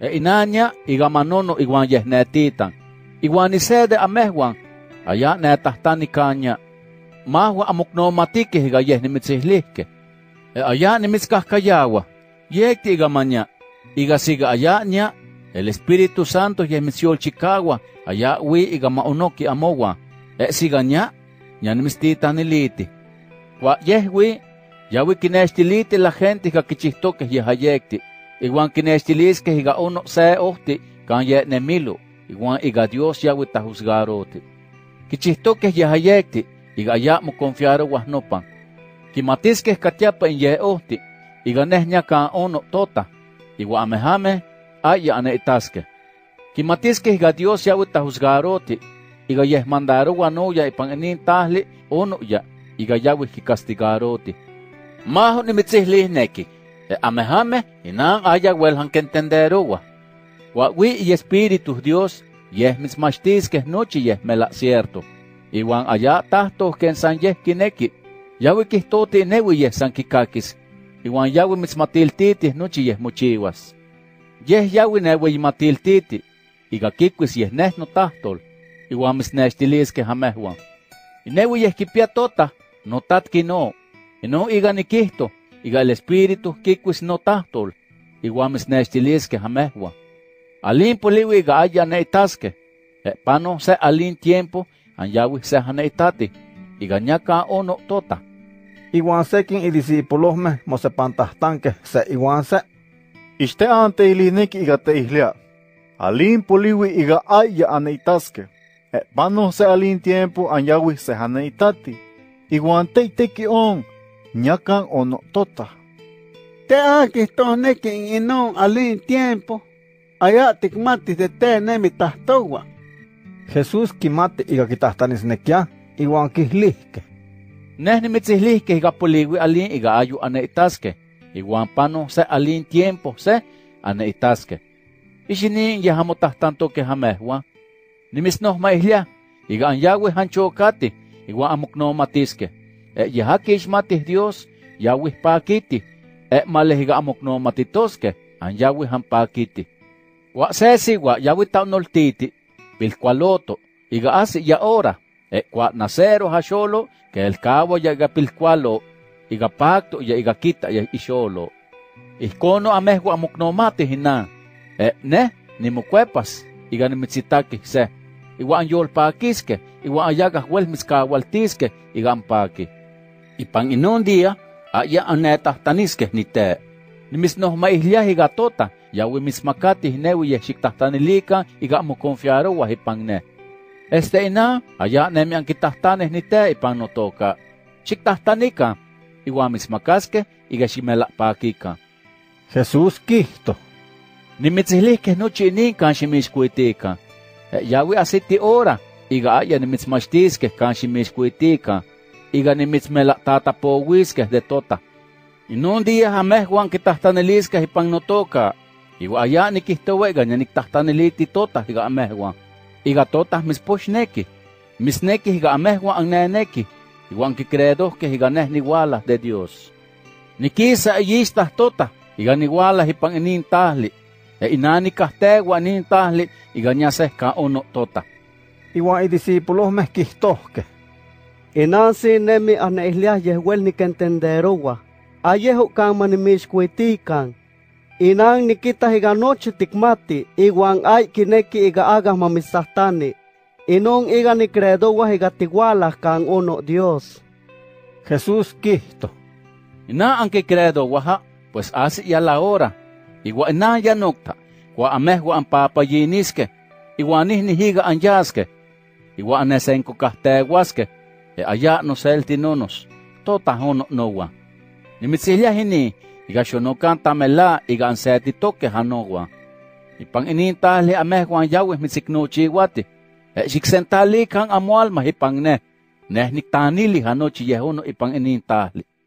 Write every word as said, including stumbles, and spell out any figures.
Inanya igamanono iguan yehnetitan. Iguan isede amehwan. Aya netahtani kanya. Mahwa amuknomatike higa yehnimitsihlikke. Aya nimiskahkayawa. Yekti igamanya. Igasiga ayanya. El Espíritu Santo yehmitsiol chikawa. Aya wi igamaonoki amowa. Esiganya. Yanimstitaniliti. Wa yehwi. Yawi kinextiliti la gente higa kichihtoke yehayekti. Iguan kinextiliske higa ono se ohti kan yehnemilu. Iguan iga Dios yawi tahusgarote. Kichihtoke yehayekti. Iga ya mo confiaro wahnopan. Kimatiske katiapa en ye ohti. Iga nehnya kan ono tota. Iwa amehame aya ane itaske. Kimatiske higa Dios yawi tahusgarote. Iga yehmandaro wanoya ipangenin tahli ono ya. Iga yawi hikastigarote. Maho nimitzihlihneki. E amehame inang aya welhan kentenderowa. Wa wi y espíritu Dios yeh mismachtiskeh nochi yeh mela cierto. Iwan aya tahtoh ken san yeh kineki. Yawi kihtoti newi yeh san kikakis. Iwan yawi mismatiltitih nochi yeh mochiwas. Yeh yawi newi matiltiti. Iga kikwis yeh nehno tahtol. Iwan misnechtiliskeh amehwan. Inewi yeh kipiatota notatki no. Ino iga nikihto. Iga el espíritu kikwis no tahtol. Iwan misnechtiliskeh amehwan. Alin poliwi iga aya neitaske. E pano se alin tiempo. An yawi se haneitati, iganyaka ono tota. Iwan sekin idisipulohme mosepantahtanke se iwan se. Iste ante ilineki iga teihlia. Alin poliwi iga aya aneitaske. E pano se alin tiempo an yawi se haneitati. Iwan teiteki on, nyakan ono tota. Te akihtohneki inon alin tiempo. Aya tikmatis de te nemi tahtowa. Jesús kimate iga kitahtanisnekia iwan kihlihke. Neh nimitzihlihke iga poliwi alin iga ayu aneitaske. Iwan pano se alin tiempo se aneitaske. Ixinin yahamotahtantoke hamehwan. Nimisnohma ihlia iga an yawi hanchokati iwan amoknomatiske. E yehaki ixmatih Dios yawi pakiti. E male iga amoknomatitoske an yawi hanpakiti. Wa sesi wa yawi taunoltiti. Pilcualoto, iga asi ya ora, e kwa nasero hasholo, que el cabo ya iga pilcualo, iga pacto ya iga kita ya isholo. Iskono amehwa amuknomati hinan, e ne, ni mukuepas, iga nimitzitaki se, iwa anyol pakiske, iwa ayaga huel miskawaltiske, iga ampaki. Ipang inon dia, aya anetahtaniske ni te. Nimisnohma ihlia higa tota, yawi mismakati hinewi yeh shiktahtanilika iga amukonfiarowa hipangne. Este ina, aya nemi ankitahtanes nite ipanotoka. Shiktahtanika, iwa mismakaske iga shimelakpakika. Jesús kihto. Nimitzilihke nochi ininkan shimishkuitika. E, yawi asiti ora, iga aya nimitzmashtiske kan shimishkuitika. Iga nimitzmelaktatapowiske de tota. Inon dia hamehwan kitahtaneliskeh ipannotoka. Iwa aya nikihtowega nyanikhtahtaneliti tota higa amehwan. Iga tota misposhneki. Misneki higa amehwan anneneki. Iwan kikredohkeh higa neh niwalah de Dios. Nikisa iyistah tota higa niwalah ipan inin tahli. E inanikahtegwa inin tahli iga nyasehka ono tota. Iwan idisipulohmeh kihtohkeh. Inansi nemi annehliah yehwel nikentenderowa. Ayeho kang manimishkuitikan. Inang nikita higa noche tikmati. Iwan ay kineki iga agah mamisahtani. Inong iga nikredowa higa tiwalah kang ono Dios. Jesús Cristo. Ina ang kikredowa ha. Pues asi ya la hora. Iwa ina ya nokta. Kwa amehwa ang papayiniske. Iwa nihni higa ang yaske. Iwa anesenko kahtewaske. E aya no selti nonos. Tota hono nowa. Nimitzihlia hini, iga shonokan tamela iga anseti toke hanowa. Ipang inintahli amehwan yawih mitsiknochiwati. E shiksentali kang amualma hipangne. Neh niktanili hanochi yehono ipang inintahli.